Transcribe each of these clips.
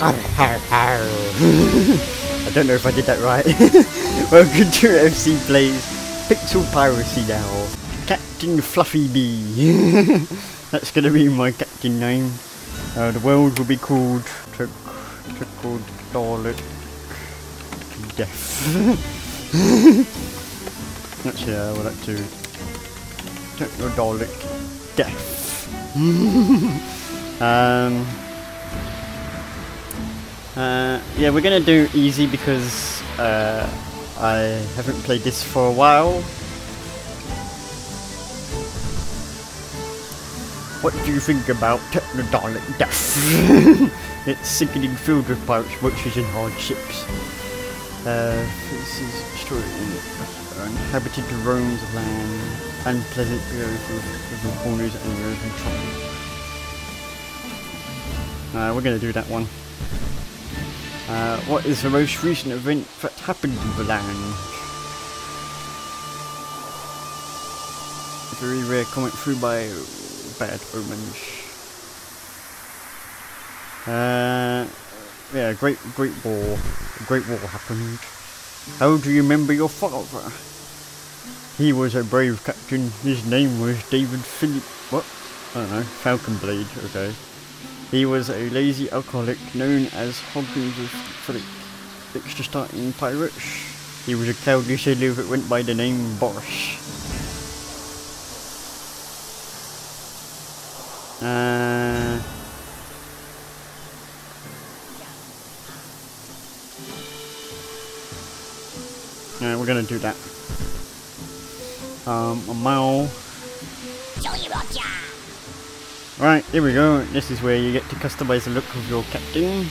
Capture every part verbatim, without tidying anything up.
I don't know if I did that right. Welcome to F C Plays Pixel Piracy now. Captain Fluffy Bee. That's gonna be my captain name. Uh, the world will be called Trick Trickled Dalek Death. That's yeah, I would like to Trickled Dalek Death. um Uh, yeah, we're gonna do easy because uh, I haven't played this for a while. What do you think about Technodalic Death? It's sickening filled with pirates, witches and hardships. Uh, this is destroying inhabited roams of land, unpleasant beautiful corners and roads and trouble. Uh, we're gonna do that one. Uh, what is the most recent event that happened in the land? Very rare comment through by bad omens. Uh, yeah, great, great war. A great war happened. How do you remember your father? He was a brave captain. His name was David Philip. What? I don't know. Falcon Blade. Okay. He was a lazy alcoholic known as Hawkins of Philip, extra starting pirates. He was a cowardly sailor that went by the name Boris. Uh, yeah, we're gonna do that. Um, a mile. Right, here we go. This is where you get to customize the look of your captain.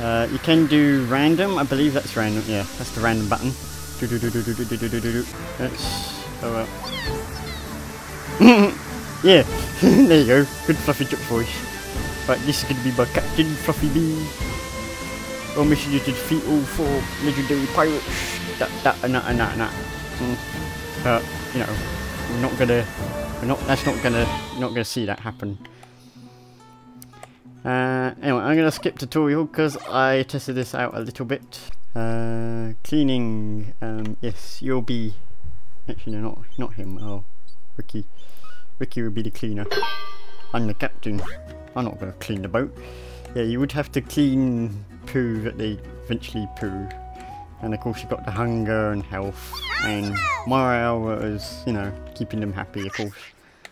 Uh, you can do random. I believe that's random. Yeah, that's the random button. Do do do do do do do do do. That's oh well. Yeah, there you go. Good fluffy chip voice. Right, this is gonna be my captain, Fluffy Bee. Our mission is to defeat all four legendary pirates. That that and that and that and that. Mm. Uh, you know, we're not gonna. We're not. That's not gonna. Not gonna see that happen. Uh, anyway, I'm gonna skip tutorial because I tested this out a little bit. Uh, cleaning. Um, yes, you'll be. Actually, no, not not him. Oh, Ricky. Ricky will be the cleaner. I'm the captain. I'm not gonna clean the boat. Yeah, you would have to clean poo that they eventually poo. And of course, you've got the hunger and health and morale was, you know, keeping them happy, of course.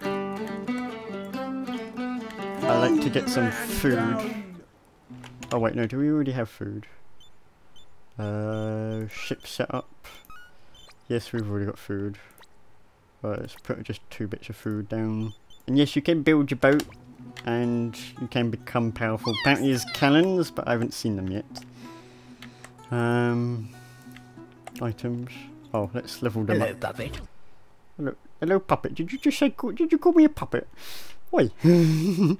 I like to get some food. Oh wait, no, do we already have food? Uh, ship setup. Yes, we've already got food. Right, let's put just two bits of food down. And yes, you can build your boat and you can become powerful. Apparently there's cannons, but I haven't seen them yet. Um, items. Oh, let's level them up. Hello, puppet. Hello, hello, puppet. Did you just say? Did you call me a puppet? Oi. And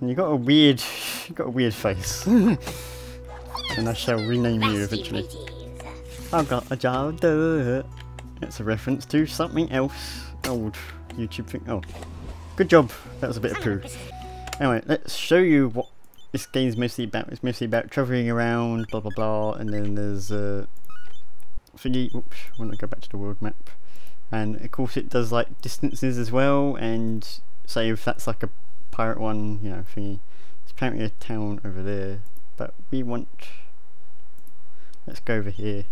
you got a weird, you got a weird face. And I shall rename you eventually. I've got a job. That's a reference to something else. Old YouTube thing. Oh, good job. That was a bit of poo. Anyway, let's show you what. This game's mostly about, it's mostly about travelling around, blah blah blah, and then there's a uh, thingy, oops, I want to go back to the world map. And of course it does like distances as well, and say if that's like a pirate one, you know, thingy. It's apparently a town over there, but we want, let's go over here.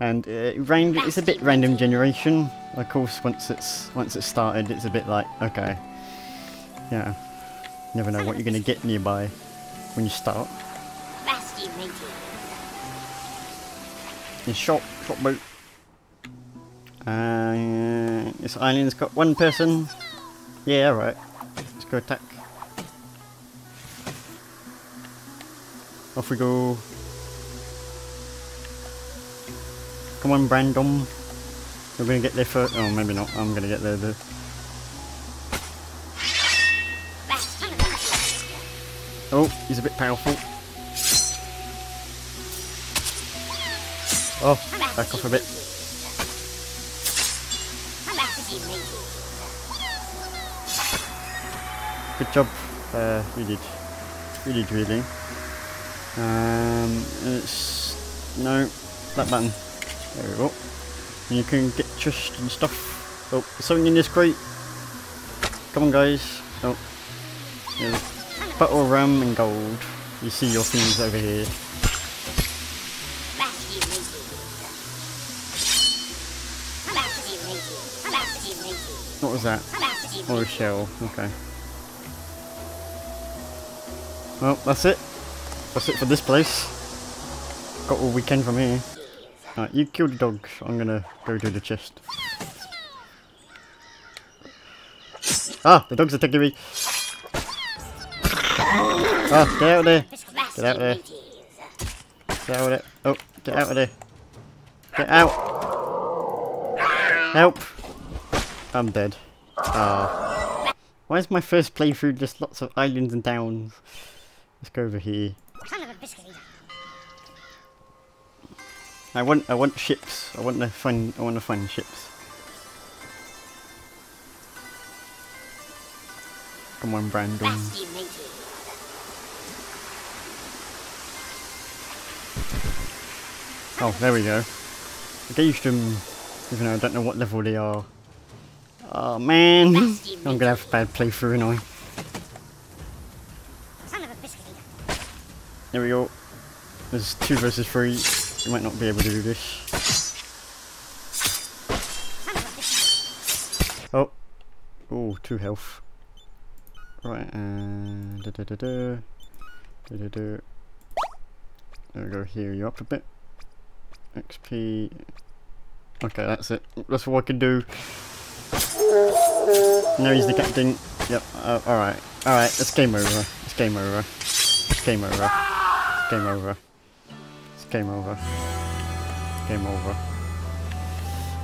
And uh, random, it's a bit random generation, of course once it's, once it's started it's a bit like, okay, yeah. Never know what you're gonna get nearby when you start. It's short, short boat. Uh, this island's got one person. Yeah, alright. Let's go attack. Off we go. Come on, Brandon. We're gonna get there first. Oh, maybe not. I'm gonna get there though. Oh, he's a bit powerful. Oh, back off a bit. Good job. uh, we did we did really. Um, it's no that button. There we go. And you can get chests and stuff. Oh, there's something in this crate. Come on, guys. Oh, there's bottle of rum and gold. You see your things over here. What was that? Oh, a shell. Okay. Well, that's it. That's it for this place. Got all we can from here. Alright, you kill the dogs. I'm gonna go to the chest. Ah, the dogs are taking me. Ah, get out of there. Get out of there. Get out of there. Oh, get out of there. Get out. Help. I'm dead. Ah. Uh, why is my first playthrough just lots of islands and towns? Let's go over here. I want I want ships. I want the fun I want the fun ships. Come on, Brandon. Oh, there we go. I get used to them, even though I don't know what level they are. Oh man, I'm gonna have a bad playthrough, ain't I? There we go. There's two versus three. We might not be able to do this. Oh, oh, two health. Right, uh, da da da da, da da da. There we go. Here you up a bit. X P. Okay, that's it. That's all I can do. No, he's the captain. Yep. Uh, all right. All right. It's game over. It's game over. It's game over. It's game over. It's game over. It's game over.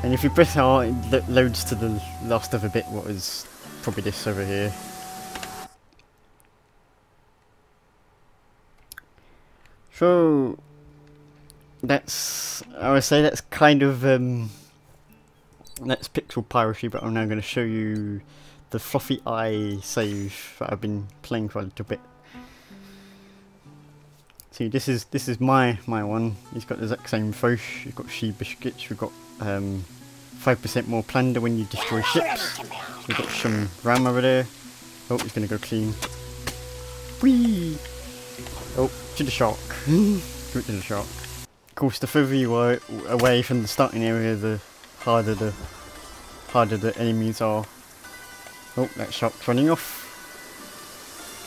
And if you press R, it lo loads to the last of a bit. What is probably this over here? So that's. I would say that's kind of. Um, That's Pixel Piracy, but I'm now going to show you the Fluffy Eye save that I've been playing for a little bit. See, this is this is my my one. He's got the exact same fish. You've got she biscuits. We've got um, five percent more plunder when you destroy ships. We've got some ram over there. Oh, he's going to go clean. Whee! Oh, to the shark. Give it to the shark. Of course, the further you are away from the starting area, the harder the harder the enemies are. Oh, that shark's running off.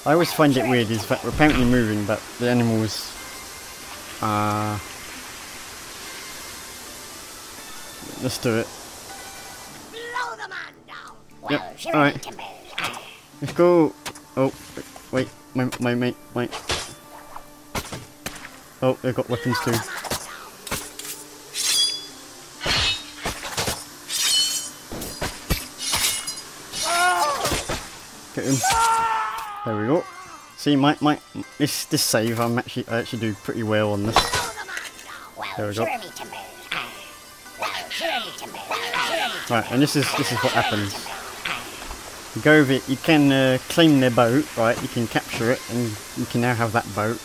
I always find it weird is that we're apparently moving, but the animals uh let's do it. Yep, alright. Let's go. Oh wait, my my mate wait. Oh, they've got weapons too. Him. There we go. See, my my this this save, I'm actually I actually do pretty well on this. There we go. Right, and this is this is what happens. You go over it. You can uh, claim their boat, right? You can capture it, and you can now have that boat.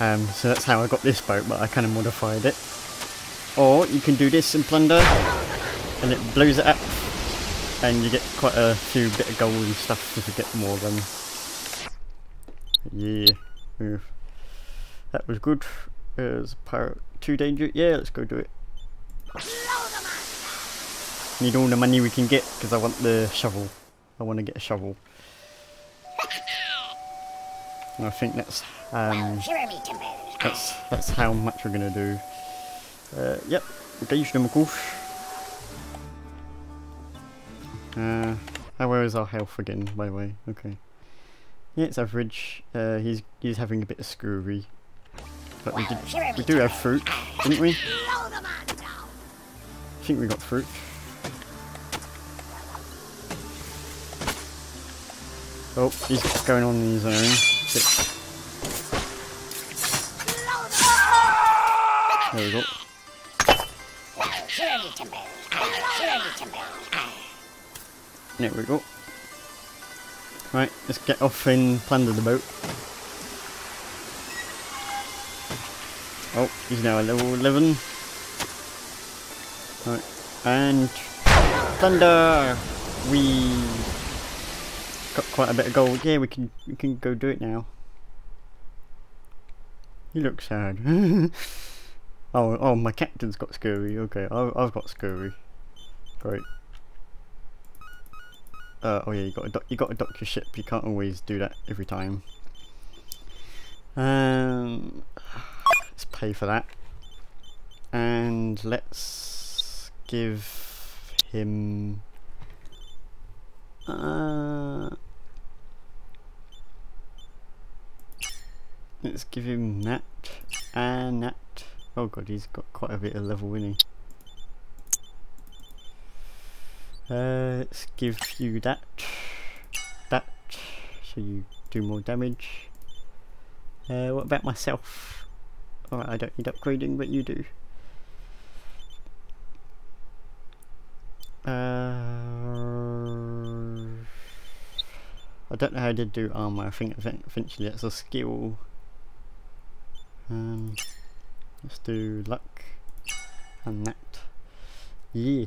Um, so that's how I got this boat, but I kind of modified it. Or you can do this and plunder, and it blows it up. And you get quite a few bit of gold and stuff if you get more of them. Yeah, move. That was good. There's a pirate. Too dangerous? Yeah, let's go do it. Need all the money we can get because I want the shovel. I want to get a shovel. And I think that's um, that's that's how much we're gonna do. Uh, yep. Okay, you should have a course. Uh, how well is our health again, by the way? Okay. Yeah, it's average. Uh, he's he's having a bit of scurvy. But we, did, we do have fruit, didn't we? I think we got fruit. Oh, he's going on his own. Shit. There we go. There we go. Right, let's get off and plunder the boat. Oh, he's now a level eleven. Right, and plunder! We got quite a bit of gold. Yeah, we can we can go do it now. You look sad. oh, oh, my captain's got scurvy. Okay, I've, I've got scurvy. Great. Uh, oh yeah, you got you got to dock your ship. You can't always do that every time. Um, let's pay for that, and let's give him. Uh, let's give him that and that. Oh god, he's got quite a bit of level, isn't he? Uh, let's give you that, that, so you do more damage. Uh, what about myself? Alright, I don't need upgrading, but you do. Uh, I don't know how to do armor. I think eventually that's a skill. Um, let's do luck and that. Yeah.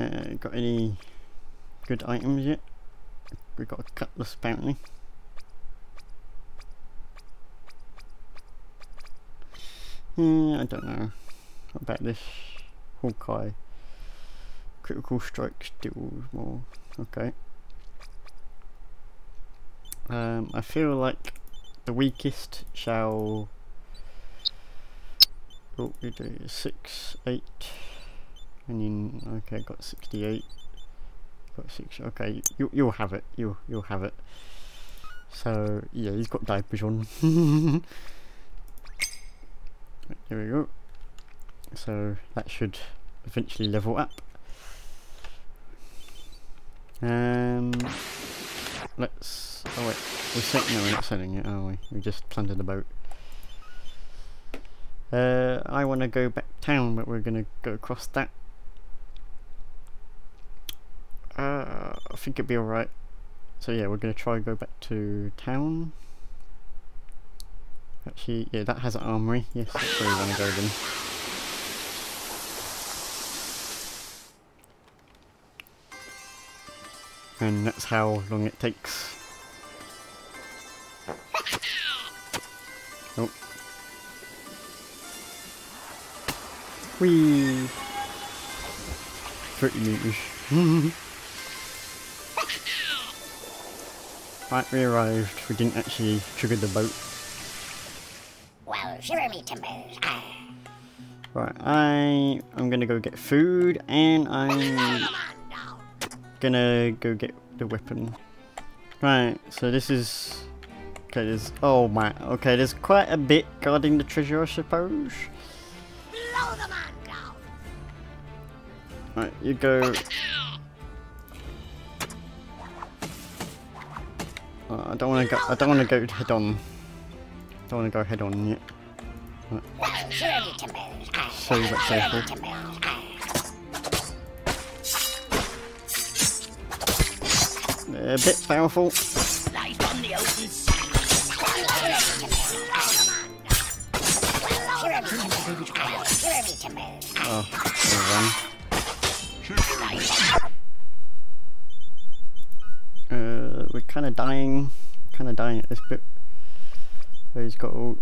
Uh, got any good items yet? We got a cutlass apparently. Hmm, I don't know. What about this? Hawkeye. Critical strike deals more. Okay. Um, I feel like the weakest shall. Oh, we do six, eight. And then, okay, got sixty-eight. Got six. Okay, you, you'll have it. You'll you'll have it. So yeah, he's got diapers on. Right, there we go. So that should eventually level up. Um, let's. Oh wait, we're selling. No, we're not selling it, are we? We just plundered the boat. Uh, I want to go back town, but we're gonna go across that. Uh, I think it'd be alright. So yeah, we're going to try and go back to town. Actually, yeah, that has an armory. Yes, that's where we want to go then. And that's how long it takes. Oh. Whee! thirty metres. Right, we arrived. We didn't actually trigger the boat. Well, shiver me timbers. Right, I I'm gonna go get food, and I'm gonna go get the weapon. Right, so this is okay. There's oh my okay. There's quite a bit guarding the treasure, I suppose. Blow the man down. Right, you go. Uh, I don't want to go. I don't want to go head on. I don't want to go head on yet. Right. So that's careful. A bit powerful. Oh, there we go. Uh, we're kind of dying, kind of dying at this bit. So he's got all.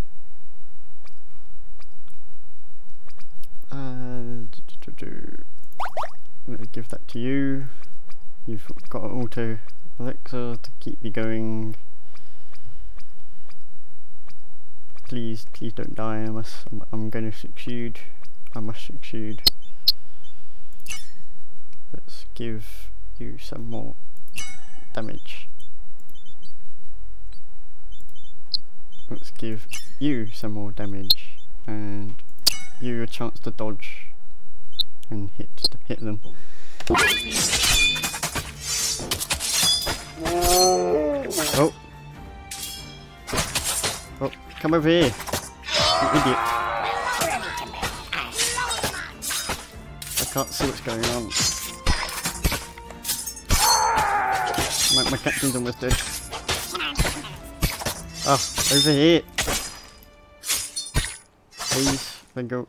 Uh, do, do, do. I'm gonna give that to you. You've got auto Alexa to keep you going. Please, please don't die. I must. I'm, I'm going to succeed. I must succeed. Let's give you some more damage. Let's give you some more damage and you a chance to dodge and hit hit them. Oh. Oh, come over here, you idiot. I can't see what's going on. my, my connection's almost dead. Oh, over here. Please, then go.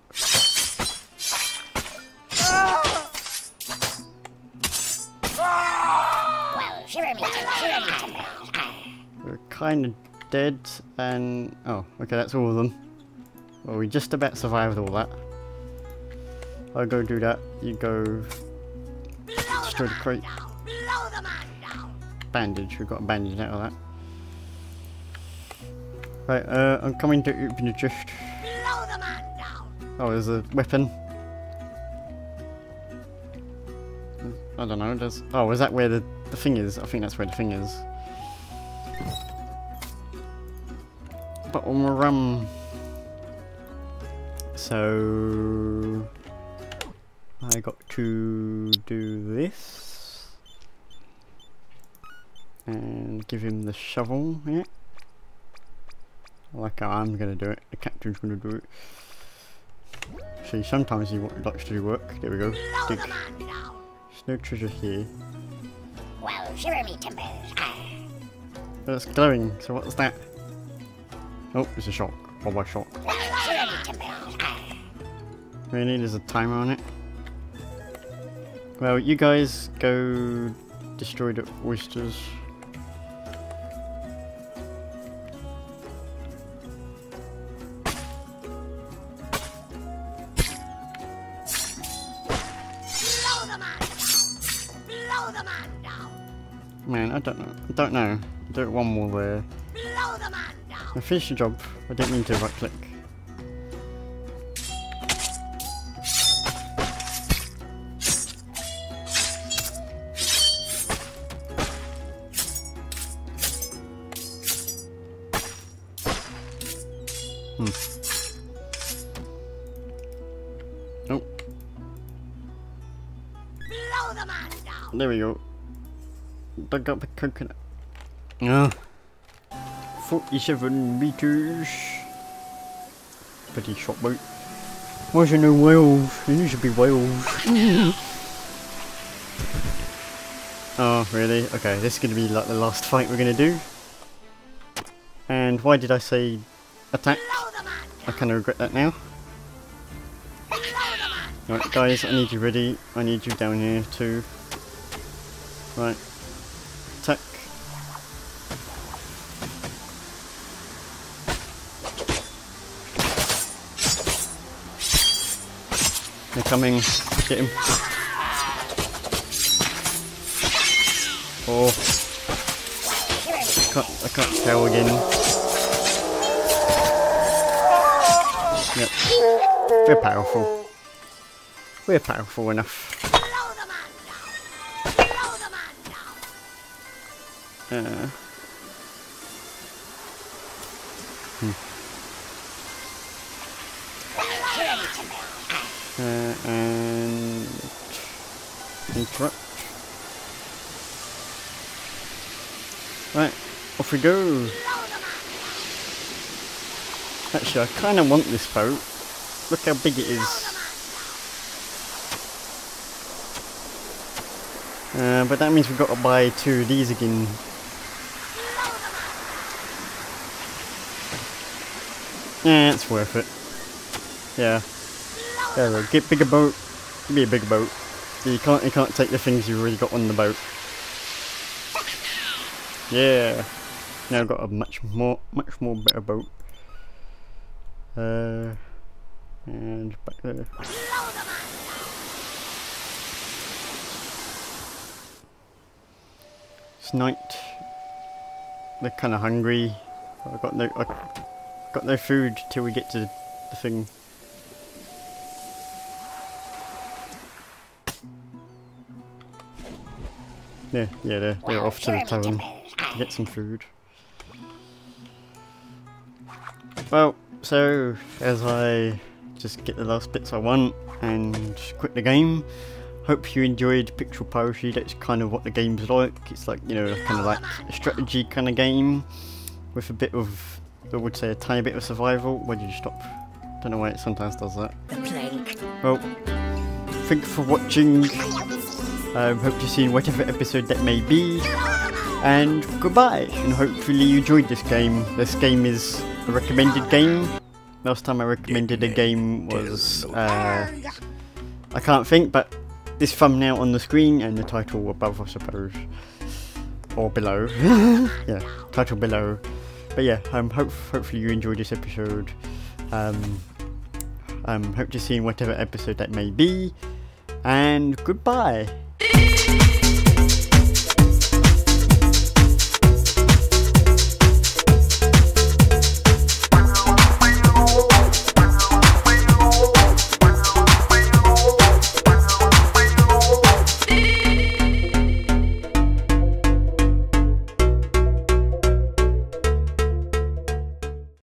We're kind of dead, and oh, okay, that's all of them. Well, we just about survived all that. I'll go do that. You go destroy the crate. Bandage. We've got a bandage out of that. Right, uh, I'm coming to open the chest. Oh, there's a weapon. I don't know. There's. Oh, is that where the the thing is? I think that's where the thing is. But on the rum. So I got to do this and give him the shovel. Yeah, like I'm gonna do it. The captain's gonna do it. See, sometimes he likes to do work. There we go. Dig. There's no treasure here. Well, shiver me timbers. But it's glowing. So what's that? Oh, it's a shock. Oh, my shock. We need is a timer on it. Well, you guys go destroy the oysters. Blow the man down! Blow the man down! Man, I don't know. I don't know. I don't want more there. Blow the man down! I finished the job. I didn't mean to right click. Oh. Blow the man down. There we go. Dug up the coconut. Ah. forty-seven meters. Pretty short boat. Why is there no whales? There needs to be whales. Oh, really? Okay, this is going to be like the last fight we're going to do. And why did I say attack? I kind of regret that now. Right guys, I need you ready. I need you down here too. Right. Attack. They're coming. Get him. Oh. I can't, I can't tell again. Yep. They're powerful. We're powerful enough. Uh. Hmm. Uh, and interrupt. Right, off we go. Actually, I kind of want this boat. Look how big it is. Uh, but that means we've got to buy two of these again. Yeah, it's worth it. Yeah. There we go. Get bigger boat. Give me a bigger boat. You can't you can't take the things you've already got on the boat. Yeah. Now I've got a much more much more better boat. Uh and back there. Night. They're kind of hungry. I got no, I got no food till we get to the thing. Yeah, yeah, they're, they're off to the tavern to get some food. Well, so as I just get the last bits I want and quit the game. Hope you enjoyed Pixel Piracy. That's kind of what the game's like. It's like, you know, kind of like a strategy kind of game with a bit of, I would say, a tiny bit of survival. Why did you stop? Don't know why it sometimes does that. Well, thanks for watching. I um, hope you've seen whatever episode that may be. and goodbye. And hopefully you enjoyed this game. This game is a recommended game. Last time I recommended a game was, uh, I can't think, but this thumbnail on the screen and the title above, I suppose. Or below. Yeah, title below. But yeah, um, hope, hopefully you enjoyed this episode. Um, um, hope to see you in whatever episode that may be. And goodbye.